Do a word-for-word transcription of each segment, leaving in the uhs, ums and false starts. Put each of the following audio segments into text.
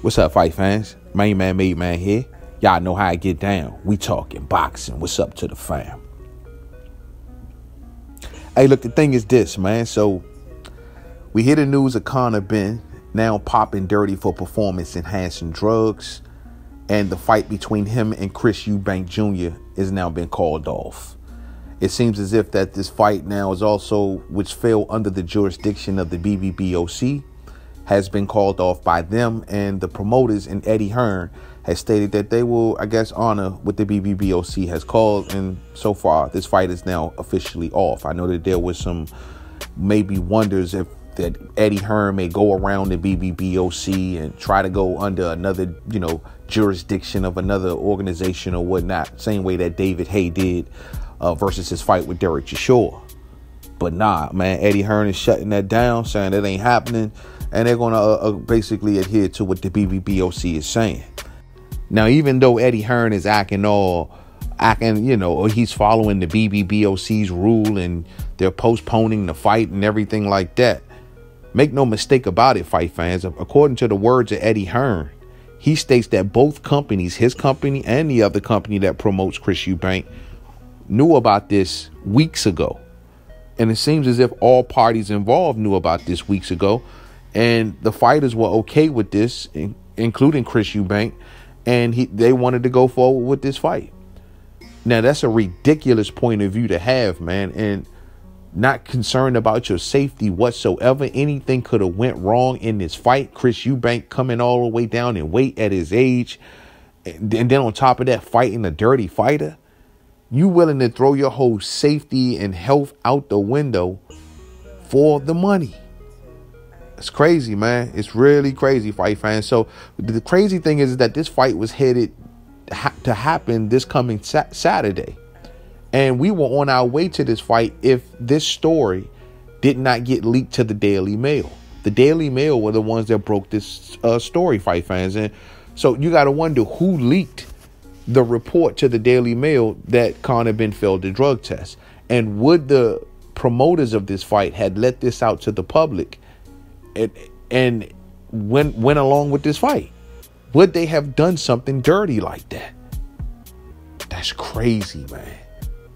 What's up, fight fans? Main man, made man here. Y'all know how I get down. We talking boxing. What's up to the fam? Hey, look, the thing is this, man. So we hear the news of Conor Benn now popping dirty for performance-enhancing drugs, and the fight between him and Chris Eubank Junior is now been called off. It seems as if that this fight now is also, which fell under the jurisdiction of the B B B O C, has been called off by them, and the promoters and Eddie Hearn has stated that they will, I guess, honor what the B B B O C has called, and so far this fight is now officially off. I know that there was some maybe wonders if that Eddie Hearn may go around the B B B O C and try to go under another, you know, jurisdiction of another organization or whatnot, same way that David Hay did uh, versus his fight with Derek Chisora. But nah, man, Eddie Hearn is shutting that down, saying that ain't happening. And they're going to uh, uh, basically adhere to what the B B B O C is saying. Now, even though Eddie Hearn is acting all, acting, you know, he's following the B B B O C's rule and they're postponing the fight and everything like that. Make no mistake about it, fight fans. According to the words of Eddie Hearn, he states that both companies, his company and the other company that promotes Chris Eubank, knew about this weeks ago. And it seems as if all parties involved knew about this weeks ago. And the fighters were okay with this, including Chris Eubank, and he, they wanted to go forward with this fight. Now, that's a ridiculous point of view to have, man, and not concerned about your safety whatsoever. Anything could have went wrong in this fight. Chris Eubank coming all the way down in weight at his age, and then on top of that, fighting a dirty fighter. You willing to throw your whole safety and health out the window for the money? It's crazy, man. It's really crazy, fight fans. So the crazy thing is, is that this fight was headed ha to happen this coming sa Saturday. And we were on our way to this fight if this story did not get leaked to the Daily Mail. The Daily Mail were the ones that broke this uh, story, fight fans. And so you got to wonder who leaked the report to the Daily Mail that Conor Benn failed the drug test. And would the promoters of this fight had let this out to the public And, and went, went along with this fight? Would they have done something dirty like that? That's crazy, man.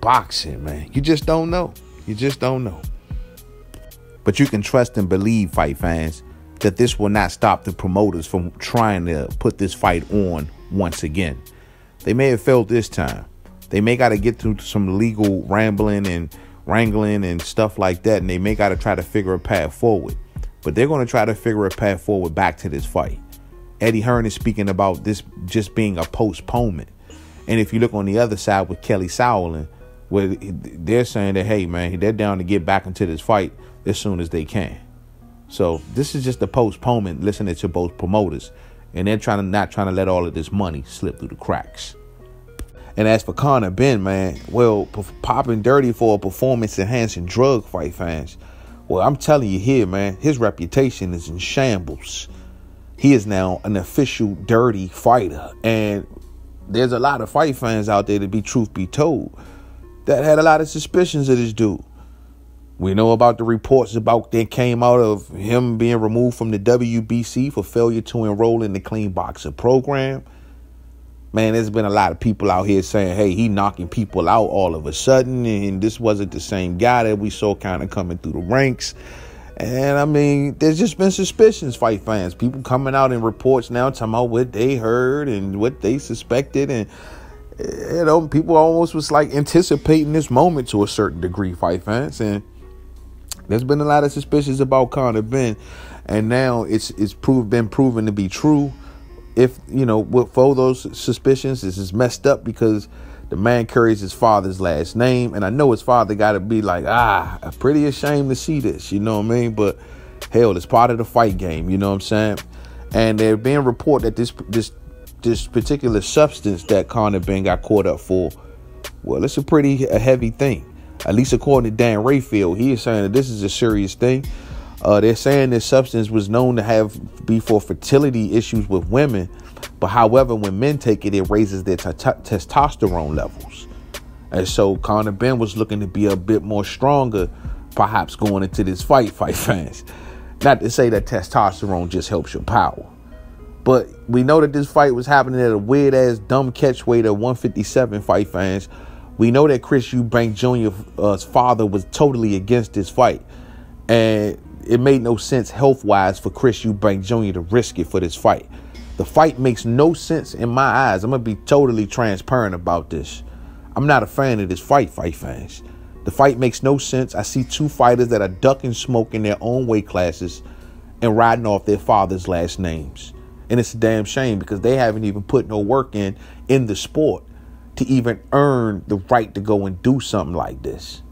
Boxing, man. You just don't know. You just don't know. But you can trust and believe, fight fans, that this will not stop the promoters from trying to put this fight on once again. They may have failed this time. They may got to get through some legal rambling and wrangling and stuff like that, and they may got to try to figure a path forward. But they're going to try to figure a path forward back to this fight. Eddie Hearn is speaking about this just being a postponement. And if you look on the other side with Kelly Sauerland, where they're saying that, hey, man, they're down to get back into this fight as soon as they can. So this is just a postponement, listening to both promoters. And they're trying to not trying to let all of this money slip through the cracks. And as for Conor Benn, man, well, popping dirty for a performance-enhancing drug, fight fans. Well, I'm telling you here, man, his reputation is in shambles. He is now an official dirty fighter. And there's a lot of fight fans out there, to be truth be told, that had a lot of suspicions of this dude. We know about the reports about that came out of him being removed from the W B C for failure to enroll in the Clean Boxer program. Man, there's been a lot of people out here saying, hey, he knocking people out all of a sudden, and this wasn't the same guy that we saw kind of coming through the ranks. And, I mean, there's just been suspicions, fight fans. People coming out in reports now talking about what they heard and what they suspected. And, you know, people almost was, like, anticipating this moment to a certain degree, fight fans. And there's been a lot of suspicions about Conor Benn, and now it's, it's proved, been proven to be true. If, you know, for those suspicions, this is messed up because the man carries his father's last name. And I know his father got to be like, ah, I'm pretty ashamed to see this. You know what I mean? But hell, it's part of the fight game. You know what I'm saying? And there have been reports that this this this particular substance that Conor Benn got caught up for, well, it's a pretty a heavy thing. At least according to Dan Rayfield, he is saying that this is a serious thing. Uh, they're saying this substance was known to have be for fertility issues with women. But however, when men take it, it raises their testosterone levels. And so Conor Benn was looking to be a bit more stronger, perhaps going into this fight, fight fans. Not to say that testosterone just helps your power. But we know that this fight was happening at a weird-ass, dumb catchweight at one fifty-seven, fight fans. We know that Chris Eubank Junior's father was totally against this fight. And it made no sense health-wise for Chris Eubank Junior to risk it for this fight. The fight makes no sense in my eyes. I'm going to be totally transparent about this. I'm not a fan of this fight, fight fans. The fight makes no sense. I see two fighters that are ducking smoke in their own weight classes and riding off their father's last names. And it's a damn shame because they haven't even put no work in in the sport to even earn the right to go and do something like this.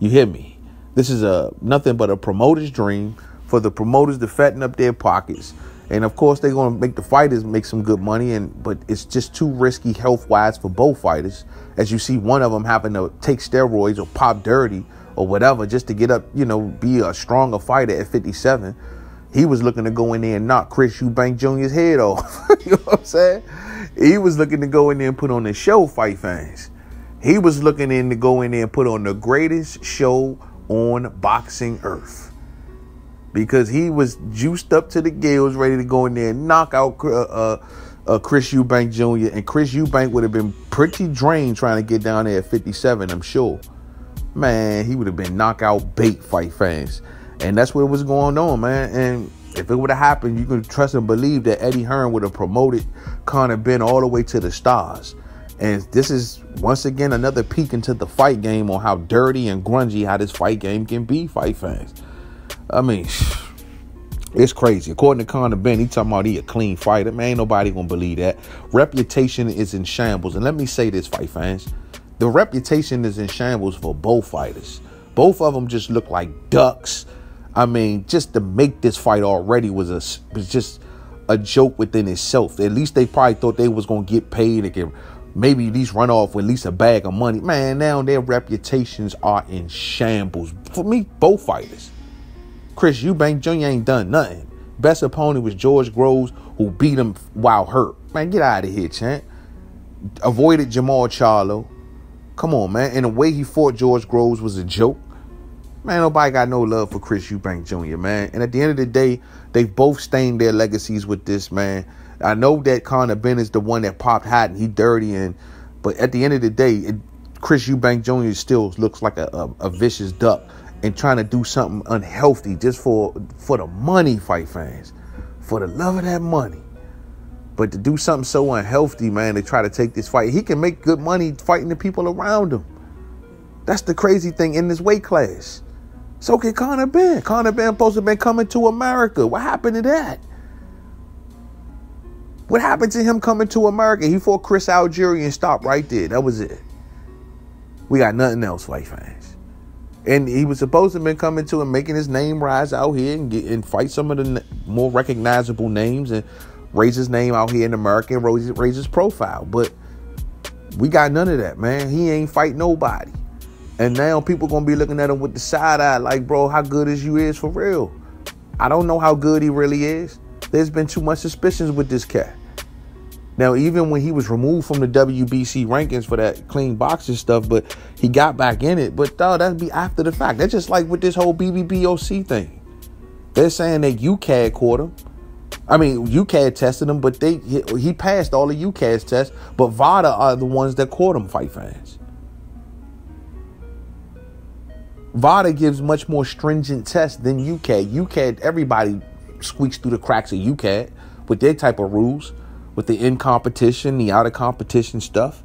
You hear me? This is a nothing but a promoter's dream for the promoters to fatten up their pockets. And, of course, they're going to make the fighters make some good money. And but it's just too risky health-wise for both fighters, as you see one of them having to take steroids or pop dirty or whatever just to get up, you know, be a stronger fighter at fifty-seven. He was looking to go in there and knock Chris Eubank Junior's head off. You know what I'm saying? He was looking to go in there and put on the show, fight fans. He was looking in to go in there and put on the greatest show on boxing earth. Because he was juiced up to the gills, ready to go in there and knock out uh, uh, uh, Chris Eubank Junior And Chris Eubank would have been pretty drained trying to get down there at fifty-seven, I'm sure. Man, he would have been knockout bait, fight fans. And that's what was going on, man. And if it would have happened, you can trust and believe that Eddie Hearn would have promoted Conor Benn all the way to the stars. And this is, once again, another peek into the fight game on how dirty and grungy how this fight game can be, fight fans. I mean, it's crazy. According to Conor Benn, he talking about he a clean fighter. Man, ain't nobody going to believe that. Reputation is in shambles. And let me say this, fight fans. The reputation is in shambles for both fighters. Both of them just look like ducks. I mean, just to make this fight already was a was just a joke within itself. At least they probably thought they was going to get paid and get, maybe at least run off with at least a bag of money. Man, now their reputations are in shambles. For me, both fighters. Chris Eubank Junior ain't done nothing. Best opponent was George Groves, who beat him while hurt. Man, get out of here, champ. Avoided Jamal Charlo. Come on, man. And the way he fought George Groves was a joke. Man, nobody got no love for Chris Eubank Junior, man. And at the end of the day, they both stained their legacies with this, man. I know that Conor Benn is the one that popped hot and he dirty, and but at the end of the day, it, Chris Eubank Junior still looks like a, a, a vicious duck and trying to do something unhealthy just for, for the money, fight fans. For the love of that money. But to do something so unhealthy, man, to try to take this fight. He can make good money fighting the people around him. That's the crazy thing in this weight class. So can Conor Benn. Conor Benn supposed to have been coming to America. What happened to that? What happened to him coming to America? He fought Chris Algieri and stopped right there. That was it. We got nothing else, fight fans. And he was supposed to have been coming to and making his name rise out here and, get, and fight some of the more recognizable names and raise his name out here in America and raise, raise his profile. But we got none of that, man. He ain't fight nobody. And now people going to be looking at him with the side eye like, bro, how good is you is for real? I don't know how good he really is. There's been too much suspicions with this cat. Now, even when he was removed from the W B C rankings for that clean boxing stuff, but he got back in it. But dog, that'd be after the fact. That's just like with this whole B B B O C thing. They're saying that U K A D caught him. I mean, U K A D tested him, but they he, he passed all the U K A D's tests. But Vada are the ones that caught him, fight fans. Vada gives much more stringent tests than U K A D. U K A D, everybody squeaks through the cracks of U K A D with their type of rules, with the in-competition, the out-of-competition stuff.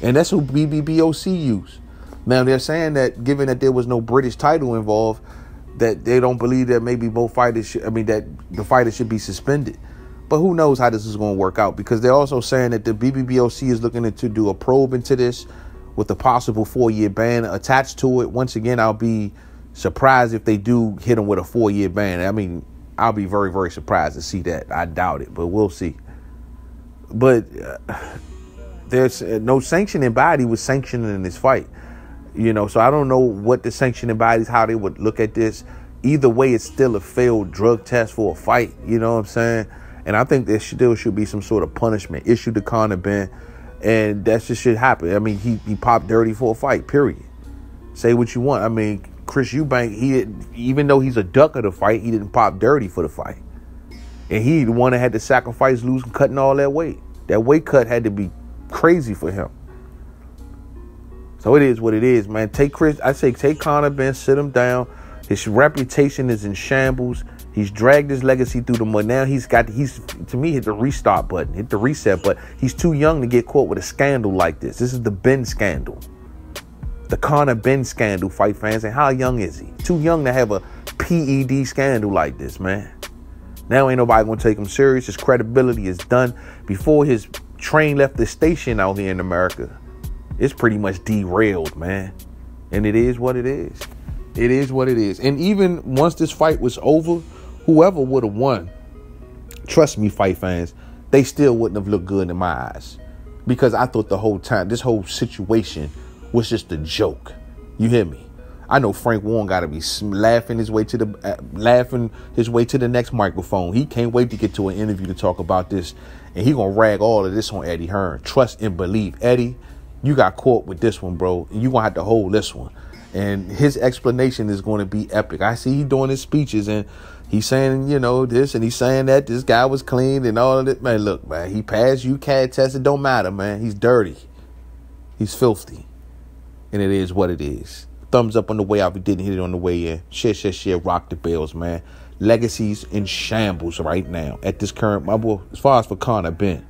And that's what B B B O C use. Now, they're saying that given that there was no British title involved, that they don't believe that maybe both fighters should, I mean, that the fighters should be suspended. But who knows how this is going to work out, because they're also saying that the B B B O C is looking to do a probe into this, with a possible four-year ban attached to it. Once again, I'll be surprised if they do hit him with a four-year ban. I mean, I'll be very, very surprised to see that. I doubt it, but we'll see. But uh, there's uh, no sanctioning body was sanctioning this fight, you know, so I don't know what the sanctioning bodies, how they would look at this. Either way, it's still a failed drug test for a fight, you know what I'm saying? And I think there still should be some sort of punishment issued to Conor Benn. And that just should happen. I mean, he, he popped dirty for a fight, period. Say what you want. I mean, Chris Eubank, he didn't, even though he's a duck of the fight, he didn't pop dirty for the fight. And he the one that had to sacrifice losing, cutting all that weight. That weight cut had to be crazy for him. So it is what it is, man. Take Chris, I say take Conor Benn, sit him down. His reputation is in shambles. He's dragged his legacy through the mud. Now he's got, he's to me, hit the restart button, hit the reset button. He's too young to get caught with a scandal like this. This is the Benn scandal. The Conor Benn scandal, fight fans. And how young is he? Too young to have a P E D scandal like this, man. Now ain't nobody gonna take him serious. His credibility is done. Before his train left the station out here in America, it's pretty much derailed, man. And it is what it is. It is what it is. And even once this fight was over, whoever would have won, trust me, fight fans, they still wouldn't have looked good in my eyes. Because I thought the whole time, this whole situation was just a joke. You hear me? I know Frank Warren got to be laughing his way to the uh, laughing his way to the next microphone. He can't wait to get to an interview to talk about this. And he going to rag all of this on Eddie Hearn. Trust and believe. Eddie, you got caught with this one, bro. And you're going to have to hold this one. And his explanation is going to be epic. I see he doing his speeches and he's saying, you know, this and he's saying that this guy was clean and all of that. Man, look, man, he passed U K A D test. It don't matter, man. He's dirty. He's filthy. And it is what it is. Thumbs up on the way out if you didn't hit it on the way in. Share, share, share. Rock the bells, man. Legacy's in shambles right now. At this current, my boy, as far as for Conor Benn,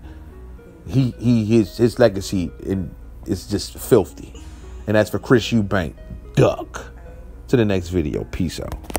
he, he, his, his legacy in, is just filthy. And as for Chris Eubank, duck. To the next video. Peace out.